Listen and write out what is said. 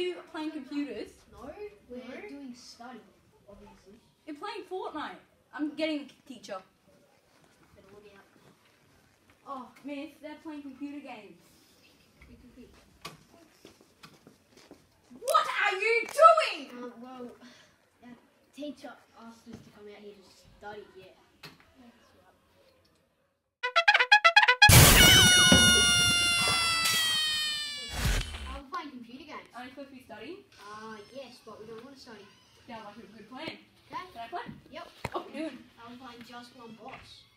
you playing computers? No, we're doing study, obviously. You're playing Fortnite. I'm getting a teacher. Better look out. Oh, Myth, they're playing computer games. What are you doing? Well, our teacher asked us to come out here to study, yeah. Only for you studying? Yes, but we don't want to study. Sounds like a good plan. Okay. Is that a plan? Yep. What are we doing? I'm playing just one boss.